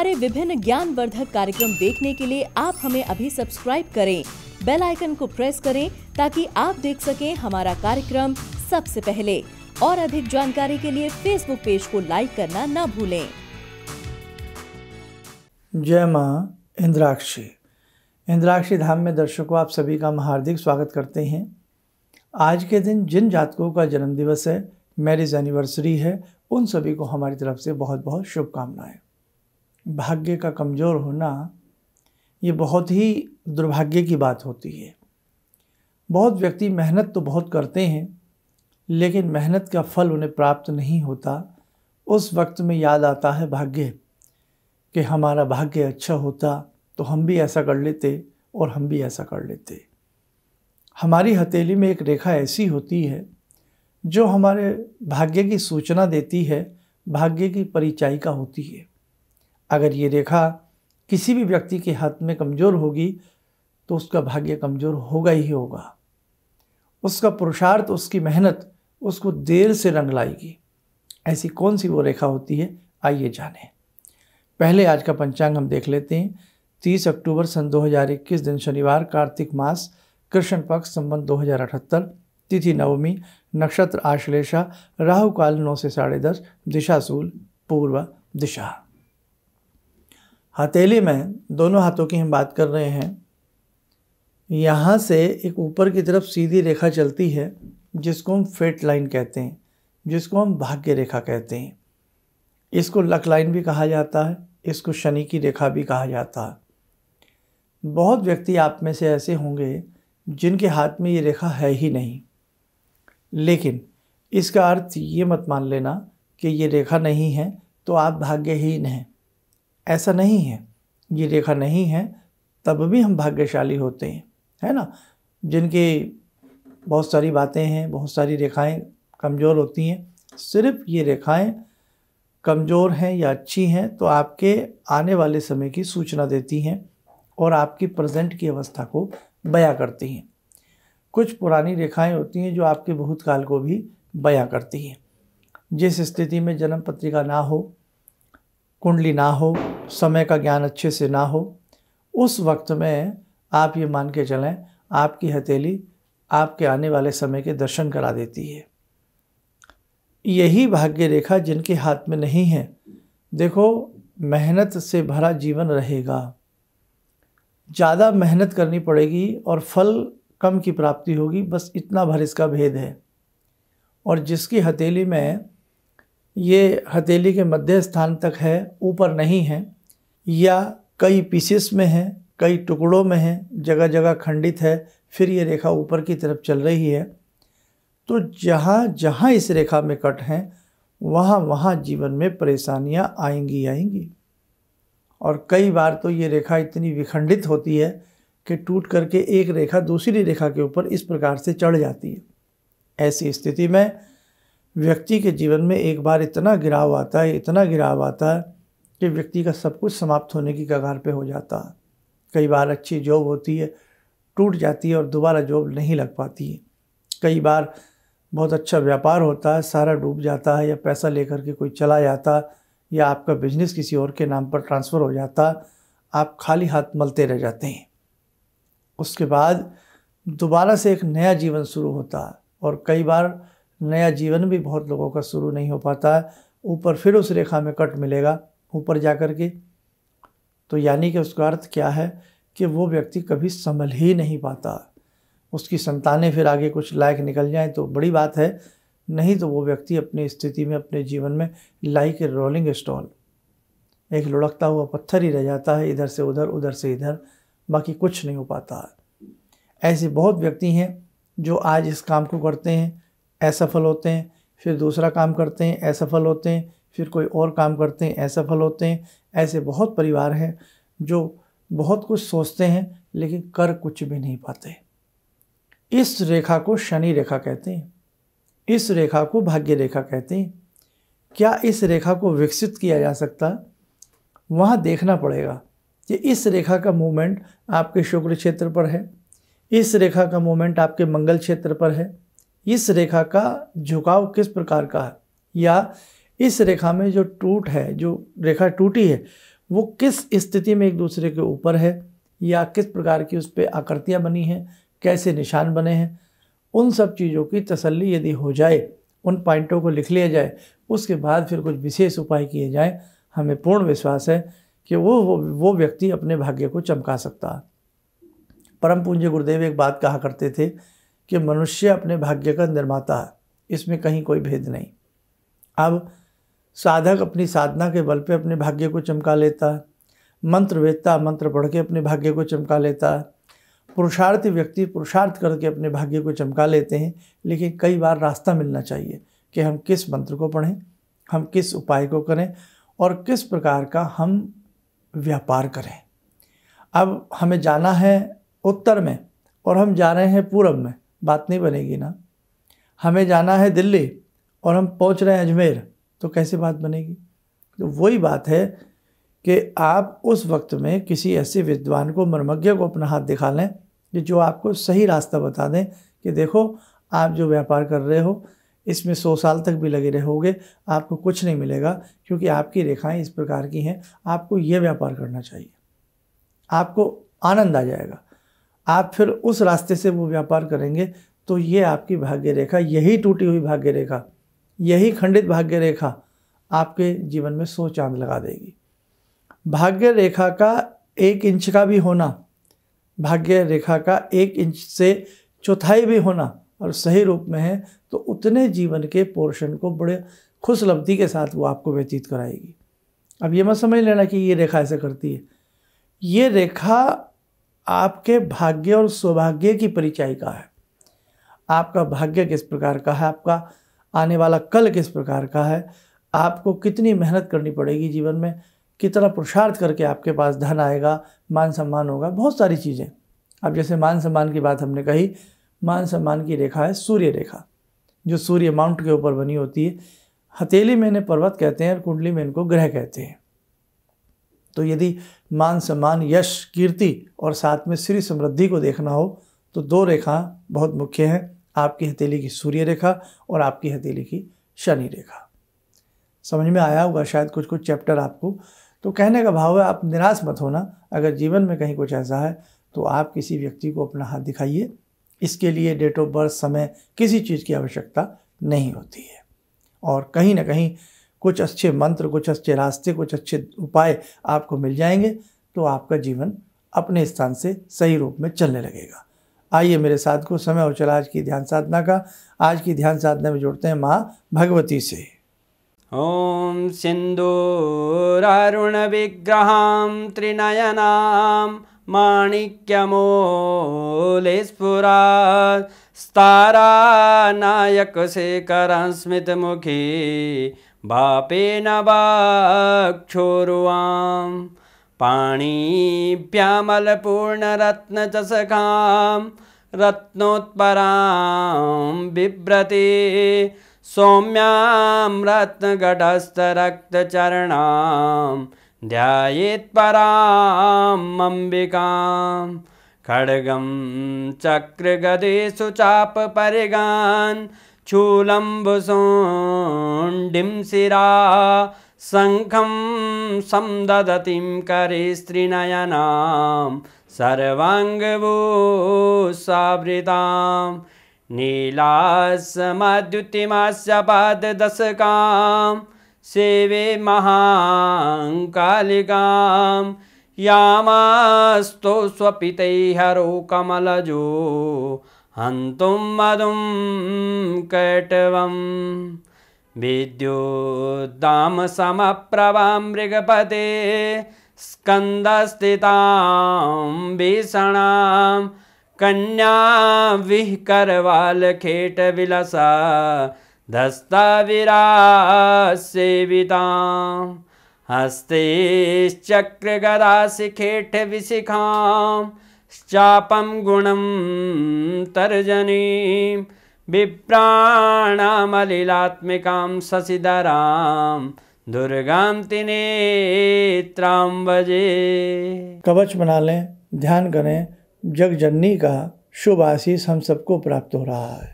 हमारे विभिन्न ज्ञानवर्धक कार्यक्रम देखने के लिए आप हमें अभी सब्सक्राइब करें, बेल आइकन को प्रेस करें ताकि आप देख सकें हमारा कार्यक्रम सबसे पहले। और अधिक जानकारी के लिए फेसबुक पेज को लाइक करना ना भूलें। जय माँ इंद्राक्षी। इंद्राक्षी धाम में दर्शकों आप सभी का हार्दिक स्वागत करते हैं। आज के दिन जिन जातकों का जन्मदिवस है, मैरिज एनिवर्सरी है, उन सभी को हमारी तरफ से बहुत बहुत शुभकामनाएं। भाग्य का कमज़ोर होना ये बहुत ही दुर्भाग्य की बात होती है। बहुत व्यक्ति मेहनत तो बहुत करते हैं, लेकिन मेहनत का फल उन्हें प्राप्त नहीं होता। उस वक्त में याद आता है भाग्य कि हमारा भाग्य अच्छा होता तो हम भी ऐसा कर लेते और हम भी ऐसा कर लेते। हमारी हथेली में एक रेखा ऐसी होती है जो हमारे भाग्य की सूचना देती है, भाग्य की परिचायिका होती है। अगर ये रेखा किसी भी व्यक्ति के हाथ में कमज़ोर होगी तो उसका भाग्य कमज़ोर होगा ही होगा। उसका पुरुषार्थ, उसकी मेहनत उसको देर से रंग लाएगी। ऐसी कौन सी वो रेखा होती है, आइए जानें। पहले आज का पंचांग हम देख लेते हैं। 30 अक्टूबर सन 2021 दिन शनिवार, कार्तिक मास, कृष्ण पक्ष, संवत 2078, तिथि नवमी, नक्षत्र आश्लेषा, राहु काल 9 से 10:30, दिशा सूल पूर्व दिशा। हथेली में दोनों हाथों की हम बात कर रहे हैं। यहाँ से एक ऊपर की तरफ सीधी रेखा चलती है जिसको हम फेट लाइन कहते हैं, जिसको हम भाग्य रेखा कहते हैं। इसको लक लाइन भी कहा जाता है, इसको शनि की रेखा भी कहा जाता है। बहुत व्यक्ति आप में से ऐसे होंगे जिनके हाथ में ये रेखा है ही नहीं, लेकिन इसका अर्थ ये मत मान लेना कि ये रेखा नहीं है तो आप भाग्यहीन हैं। ऐसा नहीं है। ये रेखा नहीं है तब भी हम भाग्यशाली होते हैं, है ना। जिनके बहुत सारी बातें हैं, बहुत सारी रेखाएं कमज़ोर होती हैं, सिर्फ ये रेखाएं कमज़ोर हैं या अच्छी हैं तो आपके आने वाले समय की सूचना देती हैं और आपकी प्रेजेंट की अवस्था को बयां करती हैं। कुछ पुरानी रेखाएं होती हैं जो आपके भूतकाल को भी बयां करती हैं। जिस स्थिति में जन्म पत्रिका ना हो, कुंडली ना हो, समय का ज्ञान अच्छे से ना हो, उस वक्त में आप ये मान के चलें आपकी हथेली आपके आने वाले समय के दर्शन करा देती है। यही भाग्य रेखा जिनके हाथ में नहीं है, देखो मेहनत से भरा जीवन रहेगा। ज़्यादा मेहनत करनी पड़ेगी और फल कम की प्राप्ति होगी, बस इतना भर इसका भेद है। और जिसकी हथेली में ये हथेली के मध्य स्थान तक है, ऊपर नहीं है, या कई पीसेस में है, कई टुकड़ों में है, जगह जगह खंडित है, फिर ये रेखा ऊपर की तरफ चल रही है, तो जहाँ जहाँ इस रेखा में कट हैं वहाँ वहाँ जीवन में परेशानियाँ आएंगी आएंगी। और कई बार तो ये रेखा इतनी विखंडित होती है कि टूट करके एक रेखा दूसरी रेखा के ऊपर इस प्रकार से चढ़ जाती है। ऐसी स्थिति में व्यक्ति के जीवन में एक बार इतना गिराव आता है, इतना गिराव आता है कि व्यक्ति का सब कुछ समाप्त होने की कगार पे हो जाता है। कई बार अच्छी जॉब होती है, टूट जाती है और दोबारा जॉब नहीं लग पाती है। कई बार बहुत अच्छा व्यापार होता है, सारा डूब जाता है, या पैसा लेकर के कोई चला जाता है, या आपका बिजनेस किसी और के नाम पर ट्रांसफ़र हो जाता है। आप खाली हाथ मलते रह जाते हैं। उसके बाद दोबारा से एक नया जीवन शुरू होता है और कई बार नया जीवन भी बहुत लोगों का शुरू नहीं हो पाता है। ऊपर फिर उस रेखा में कट मिलेगा ऊपर जा कर के, तो यानी कि उसका अर्थ क्या है कि वो व्यक्ति कभी संभल ही नहीं पाता। उसकी संतानें फिर आगे कुछ लायक निकल जाएं तो बड़ी बात है, नहीं तो वो व्यक्ति अपनी स्थिति में, अपने जीवन में लाइक ए रोलिंग स्टॉल, एक लुढ़कता हुआ पत्थर ही रह जाता है, इधर से उधर, उधर से इधर, बाकी कुछ नहीं हो पाता। ऐसे बहुत व्यक्ति हैं जो आज इस काम को करते हैं, असफल होते हैं, फिर दूसरा काम करते हैं, असफल होते हैं, फिर कोई और काम करते हैं, असफल होते हैं। ऐसे बहुत परिवार हैं जो बहुत कुछ सोचते हैं लेकिन कर कुछ भी नहीं पाते। इस रेखा को शनि रेखा कहते हैं, इस रेखा को भाग्य रेखा कहते हैं। क्या इस रेखा को विकसित किया जा सकता है? वहाँ देखना पड़ेगा कि इस रेखा का मूवमेंट आपके शुक्र क्षेत्र पर है, इस रेखा का मूवमेंट आपके मंगल क्षेत्र पर है, इस रेखा का झुकाव किस प्रकार का है, या इस रेखा में जो टूट है, जो रेखा टूटी है वो किस स्थिति में एक दूसरे के ऊपर है या किस प्रकार की उस पर आकृतियाँ बनी हैं, कैसे निशान बने हैं, उन सब चीज़ों की तसल्ली यदि हो जाए, उन पॉइंटों को लिख लिया जाए, उसके बाद फिर कुछ विशेष उपाय किए जाएं, हमें पूर्ण विश्वास है कि वो व्यक्ति अपने भाग्य को चमका सकता है। परम पूज्य गुरुदेव एक बात कहा करते थे कि मनुष्य अपने भाग्य का निर्माता है, इसमें कहीं कोई भेद नहीं। अब साधक अपनी साधना के बल पे अपने भाग्य को चमका लेता है, मंत्रवेत्ता मंत्र पढ़ के अपने भाग्य को चमका लेता है, पुरुषार्थी व्यक्ति पुरुषार्थ करके अपने भाग्य को चमका लेते हैं। लेकिन कई बार रास्ता मिलना चाहिए कि हम किस मंत्र को पढ़ें, हम किस उपाय को करें और किस प्रकार का हम व्यापार करें। अब हमें जाना है उत्तर में और हम जा रहे हैं पूरब में, बात नहीं बनेगी ना। हमें जाना है दिल्ली और हम पहुंच रहे हैं अजमेर, तो कैसे बात बनेगी। तो वही बात है कि आप उस वक्त में किसी ऐसे विद्वान को, मर्मज्ञ को अपना हाथ दिखा लें कि जो आपको सही रास्ता बता दें कि देखो आप जो व्यापार कर रहे हो इसमें 100 साल तक भी लगे रहोगे, आपको कुछ नहीं मिलेगा क्योंकि आपकी रेखाएं इस प्रकार की हैं, आपको ये व्यापार करना चाहिए, आपको आनंद आ जाएगा। आप फिर उस रास्ते से वो व्यापार करेंगे तो ये आपकी भाग्य रेखा, यही टूटी हुई भाग्य रेखा, यही खंडित भाग्य रेखा आपके जीवन में 100 चाँद लगा देगी। भाग्य रेखा का 1 इंच का भी होना, भाग्य रेखा का 1 इंच से चौथाई भी होना और सही रूप में है तो उतने जीवन के पोर्शन को बड़े खुशलब्धि के साथ वो आपको व्यतीत कराएगी। अब ये मत समझ लेना कि ये रेखा ऐसे करती है, ये रेखा आपके भाग्य और सौभाग्य की परिचायिका है। आपका भाग्य किस प्रकार का है, आपका आने वाला कल किस प्रकार का है, आपको कितनी मेहनत करनी पड़ेगी जीवन में, कितना पुरुषार्थ करके आपके पास धन आएगा, मान सम्मान होगा, बहुत सारी चीज़ें। अब जैसे मान सम्मान की बात हमने कही, मान सम्मान की रेखा है सूर्य रेखा, जो सूर्य माउंट के ऊपर बनी होती है। हथेली में इन्हें पर्वत कहते हैं और कुंडली में इनको ग्रह कहते हैं। तो यदि मान सम्मान, यश, कीर्ति और साथ में श्री समृद्धि को देखना हो तो 2 रेखा बहुत मुख्य हैं, आपकी हथेली की सूर्य रेखा और आपकी हथेली की शनि रेखा। समझ में आया होगा शायद कुछ कुछ चैप्टर आपको। तो कहने का भाव है आप निराश मत होना, अगर जीवन में कहीं कुछ ऐसा है तो आप किसी व्यक्ति को अपना हाथ दिखाइए। इसके लिए डेट ऑफ बर्थ, समय, किसी चीज़ की आवश्यकता नहीं होती है। और कहीं ना कहीं कुछ अच्छे मंत्र, कुछ अच्छे रास्ते, कुछ अच्छे उपाय आपको मिल जाएंगे तो आपका जीवन अपने स्थान से सही रूप में चलने लगेगा। आइए मेरे साथ को समय हो चला आज की ध्यान साधना का। आज की ध्यान साधना में जुड़ते हैं माँ भगवती से। ॐ सिन्दूरारुणविग्रहां त्रिनयनां माणिक्यमूलस्फुरां स्तारानायकशेखरं स्मितमुखी वापेन वक्षोरुवां पाणिभ्यामलपूर्णरत्नचषकां रत्नोत्परां बिभ्रति सौम्यां रत्नगडस्थरक्तचरणां ध्यायेत्परां अम्बिकां खड्गं चक्रगदेषु चापपरिगान् शूलम्बुशुण्डिं शिरा शङ्खं समददतिं करेस्त्रिनयनां सर्वाङ्गभूषावृतां नीलासमाद्युतिमास्य पाददशकां सेवे महाकालिकां यामास्तो स्वपितैर्हरो कमलजो हन्तुं मधुं कैटवं विद्युद्दामसमप्रभां मृगपते स्कन्दस्थितां भीषणां कन्या विहकरवालखेटविलसा दस्ताविरासेवितां हस्तेश्चक्रगदाशिखेटविशिखां चापं गुणं तर्जनीं विप्राणामलिलात्मिकां शशिधरां दुर्गां त्रिनेत्रां भजे। कवच बना लें, ध्यान करें, जगजननी का शुभ आशीष हम सबको प्राप्त हो रहा है।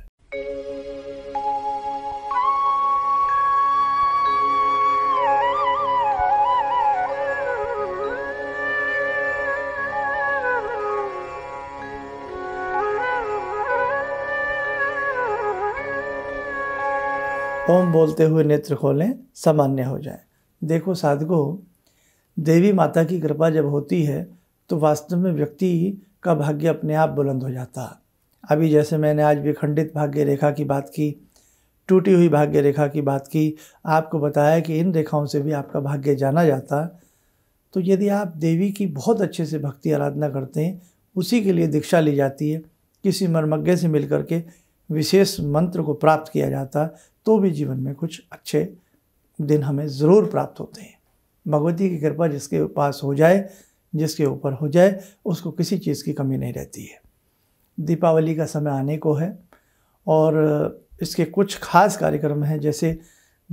ओम बोलते हुए नेत्र खोलें, सामान्य हो जाए। देखो साधकों, देवी माता की कृपा जब होती है तो वास्तव में व्यक्ति का भाग्य अपने आप बुलंद हो जाता है। अभी जैसे मैंने आज विखंडित भाग्य रेखा की बात की, टूटी हुई भाग्य रेखा की बात की, आपको बताया कि इन रेखाओं से भी आपका भाग्य जाना जाता। तो यदि आप देवी की बहुत अच्छे से भक्ति आराधना करते हैं, उसी के लिए दीक्षा ली जाती है, किसी मर्मज्ञ से मिल करके विशेष मंत्र को प्राप्त किया जाता, तो भी जीवन में कुछ अच्छे दिन हमें ज़रूर प्राप्त होते हैं। भगवती की कृपा जिसके पास हो जाए, जिसके ऊपर हो जाए, उसको किसी चीज़ की कमी नहीं रहती है। दीपावली का समय आने को है और इसके कुछ खास कार्यक्रम हैं, जैसे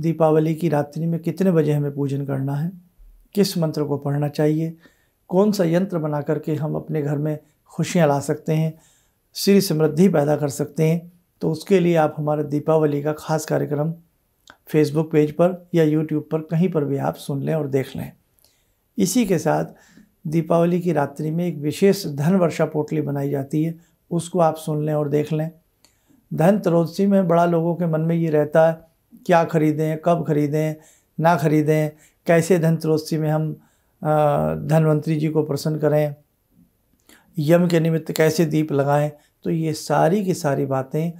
दीपावली की रात्रि में कितने बजे हमें पूजन करना है, किस मंत्र को पढ़ना चाहिए, कौन सा यंत्र बना करके हम अपने घर में खुशियाँ ला सकते हैं, श्री समृद्धि पैदा कर सकते हैं। तो उसके लिए आप हमारे दीपावली का खास कार्यक्रम फेसबुक पेज पर या यूट्यूब पर कहीं पर भी आप सुन लें और देख लें। इसी के साथ दीपावली की रात्रि में एक विशेष धन वर्षा पोटली बनाई जाती है, उसको आप सुन लें और देख लें। धन त्रयोदशी में बड़ा लोगों के मन में ये रहता है क्या खरीदें, कब खरीदें, ना खरीदें, कैसे धन त्रयोदशी में हम धनवंतरी जी को प्रसन्न करें, यम के निमित्त कैसे दीप लगाएं। तो ये सारी की सारी बातें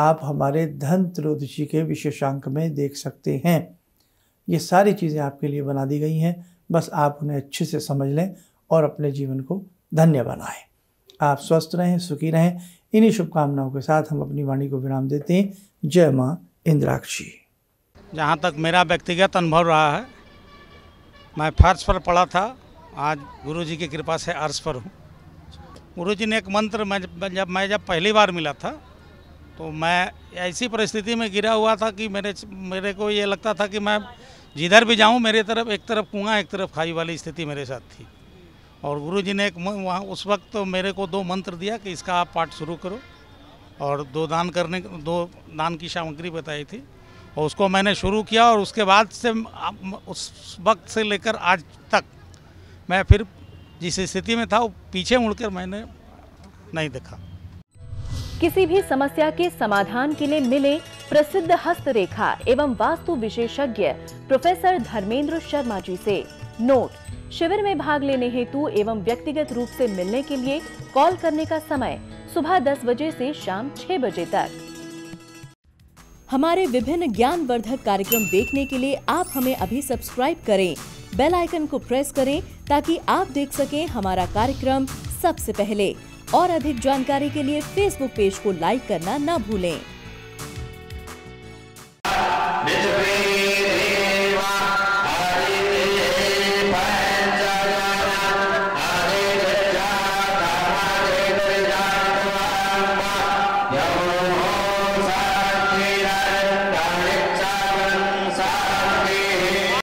आप हमारे धन त्रयोदशी के विशेषांक में देख सकते हैं। ये सारी चीज़ें आपके लिए बना दी गई हैं, बस आप उन्हें अच्छे से समझ लें और अपने जीवन को धन्य बनाएं। आप स्वस्थ रहें, सुखी रहें। इन्हीं शुभकामनाओं के साथ हम अपनी वाणी को विराम देते हैं। जय माँ इंद्राक्षी। जहाँ तक मेरा व्यक्तिगत अनुभव रहा है, मैं फर्श पर पड़ा था, आज गुरुजी की कृपा से अर्श पर हूँ। गुरुजी ने एक मंत्र मैं जब पहली बार मिला था तो मैं ऐसी परिस्थिति में गिरा हुआ था कि मेरे को ये लगता था कि मैं जिधर भी जाऊँ मेरे तरफ एक तरफ कुआँ एक तरफ खाई वाली स्थिति मेरे साथ थी। और गुरुजी ने एक वहाँ उस वक्त तो मेरे को 2 मंत्र दिया कि इसका आप पाठ शुरू करो, और 2 दान की सामग्री बताई थी, और उसको मैंने शुरू किया। और उसके बाद से उस वक्त से लेकर आज तक मैं फिर जिस स्थिति में था वो पीछे मुड़कर मैंने नहीं देखा। किसी भी समस्या के समाधान के लिए मिले प्रसिद्ध हस्तरेखा एवं वास्तु विशेषज्ञ प्रोफेसर धर्मेंद्र शर्मा जी से। नोट: शिविर में भाग लेने हेतु एवं व्यक्तिगत रूप से मिलने के लिए कॉल करने का समय सुबह 10 बजे से शाम 6 बजे तक। हमारे विभिन्न ज्ञानवर्धक कार्यक्रम देखने के लिए आप हमें अभी सब्सक्राइब करें, बेल आइकन को प्रेस करें ताकि आप देख सकें हमारा कार्यक्रम सबसे पहले। और अधिक जानकारी के लिए फेसबुक पेज को लाइक करना ना भूलें।